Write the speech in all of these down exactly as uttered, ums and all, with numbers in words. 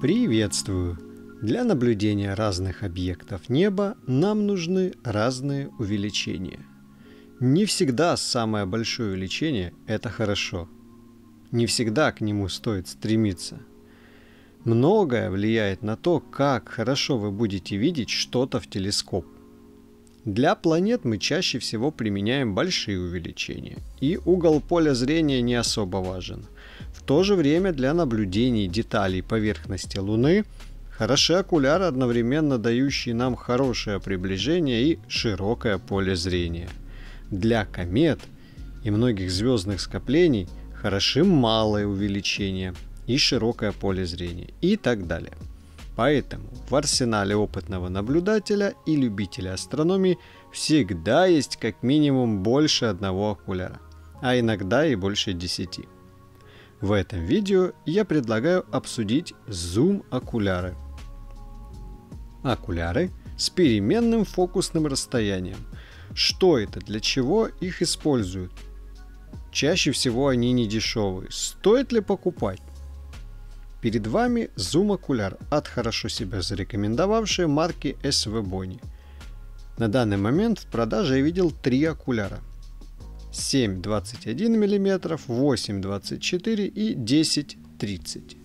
Приветствую! Для наблюдения разных объектов неба нам нужны разные увеличения. Не всегда самое большое увеличение – это хорошо. Не всегда к нему стоит стремиться. Многое влияет на то, как хорошо вы будете видеть что-то в телескоп. Для планет мы чаще всего применяем большие увеличения, и угол поля зрения не особо важен. В то же время для наблюдений деталей поверхности Луны хороши окуляры, одновременно дающие нам хорошее приближение и широкое поле зрения. Для комет и многих звездных скоплений хороши малое увеличение и широкое поле зрения и так далее. Поэтому в арсенале опытного наблюдателя и любителя астрономии всегда есть как минимум больше одного окуляра, а иногда и больше десяти. В этом видео я предлагаю обсудить зум-окуляры. Окуляры с переменным фокусным расстоянием. Что это, для чего их используют? Чаще всего они не дешевые. Стоит ли покупать? Перед вами зум-окуляр от хорошо себя зарекомендовавшей марки SvBONY. На данный момент в продаже я видел три окуляра: семь двадцать один миллиметров, восемь двадцать четыре и десять тридцать.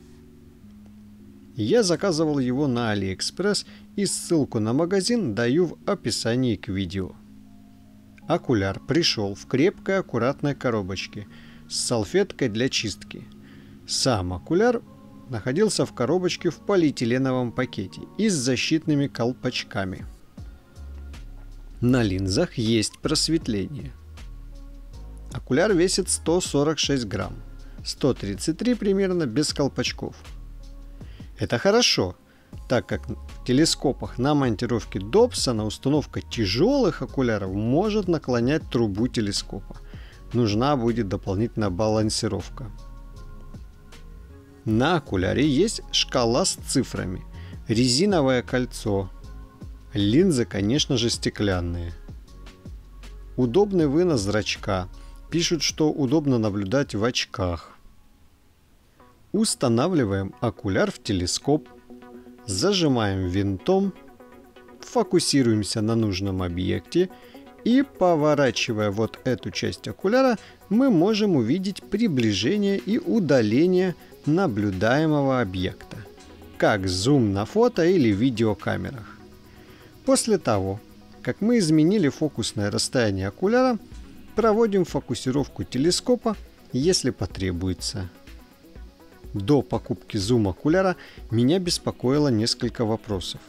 Я заказывал его на AliExpress, и ссылку на магазин даю в описании к видео. Окуляр пришел в крепкой аккуратной коробочке с салфеткой для чистки. Сам окуляр находился в коробочке в полиэтиленовом пакете и с защитными колпачками. На линзах есть просветление. Окуляр весит сто сорок шесть грамм, сто тридцать три примерно без колпачков. Это хорошо, так как в телескопах на монтировке Добсона установка тяжелых окуляров может наклонять трубу телескопа. Нужна будет дополнительная балансировка. На окуляре есть шкала с цифрами, резиновое кольцо, линзы, конечно же, стеклянные. Удобный вынос зрачка. Пишут, что удобно наблюдать в очках. Устанавливаем окуляр в телескоп, зажимаем винтом, фокусируемся на нужном объекте и, поворачивая вот эту часть окуляра, мы можем увидеть приближение и удаление наблюдаемого объекта, как зум на фото или видеокамерах. После того, как мы изменили фокусное расстояние окуляра, проводим фокусировку телескопа, если потребуется. До покупки зум-окуляра меня беспокоило несколько вопросов.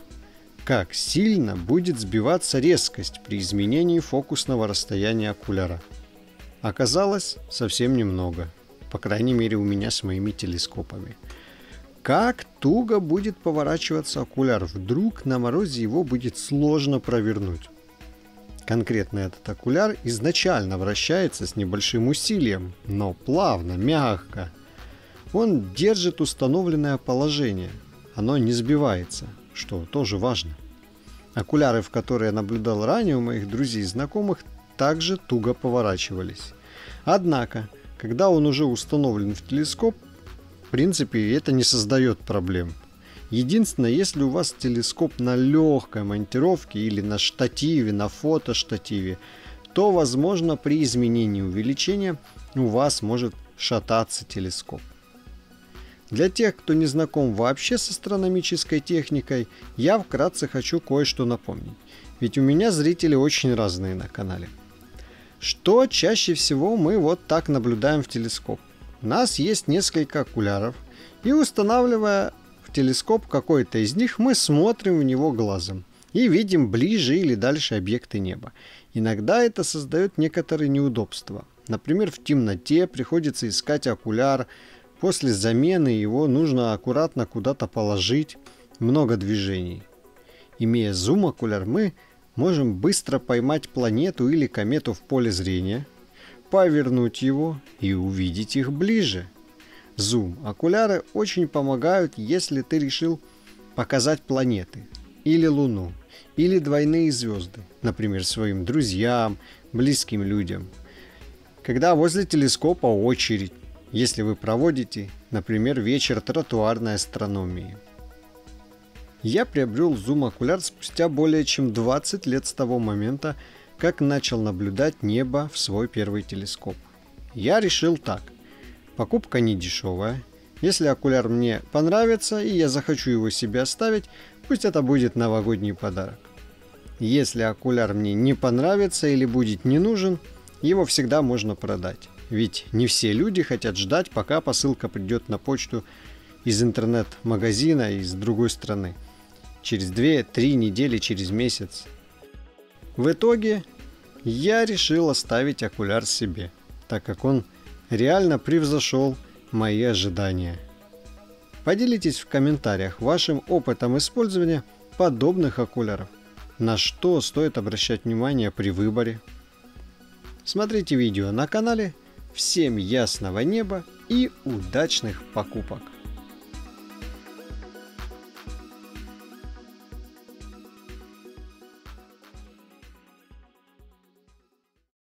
Как сильно будет сбиваться резкость при изменении фокусного расстояния окуляра? Оказалось, совсем немного. По крайней мере, у меня с моими телескопами. Как туго будет поворачиваться окуляр? Вдруг на морозе его будет сложно провернуть. Конкретно этот окуляр изначально вращается с небольшим усилием, но плавно, мягко. Он держит установленное положение, оно не сбивается, что тоже важно. Окуляры, в которые я наблюдал ранее у моих друзей и знакомых, также туго поворачивались. Однако когда он уже установлен в телескоп, в принципе, это не создает проблем. Единственное, если у вас телескоп на легкой монтировке или на штативе, на фотоштативе, то, возможно, при изменении увеличения у вас может шататься телескоп. Для тех, кто не знаком вообще с астрономической техникой, я вкратце хочу кое-что напомнить. Ведь у меня зрители очень разные на канале. Что чаще всего мы вот так наблюдаем в телескоп? У нас есть несколько окуляров, и, устанавливая в телескоп какой-то из них, мы смотрим в него глазом и видим ближе или дальше объекты неба. Иногда это создает некоторые неудобства. Например, в темноте приходится искать окуляр, после замены его нужно аккуратно куда-то положить, много движений. Имея зум-окуляр, мы можем быстро поймать планету или комету в поле зрения, повернуть его и увидеть их ближе. Зум-окуляры очень помогают, если ты решил показать планеты, или Луну, или двойные звезды, например, своим друзьям, близким людям. Когда возле телескопа очередь, если вы проводите, например, вечер тротуарной астрономии. Я приобрел зум-окуляр спустя более чем двадцать лет с того момента, как начал наблюдать небо в свой первый телескоп. Я решил так. Покупка не дешевая. Если окуляр мне понравится и я захочу его себе оставить, пусть это будет новогодний подарок. Если окуляр мне не понравится или будет не нужен, его всегда можно продать. Ведь не все люди хотят ждать, пока посылка придет на почту из интернет-магазина из другой страны. Через две-три недели, через месяц. В итоге я решил оставить окуляр себе, так как он реально превзошел мои ожидания. Поделитесь в комментариях вашим опытом использования подобных окуляров. На что стоит обращать внимание при выборе. Смотрите видео на канале. Всем ясного неба и удачных покупок!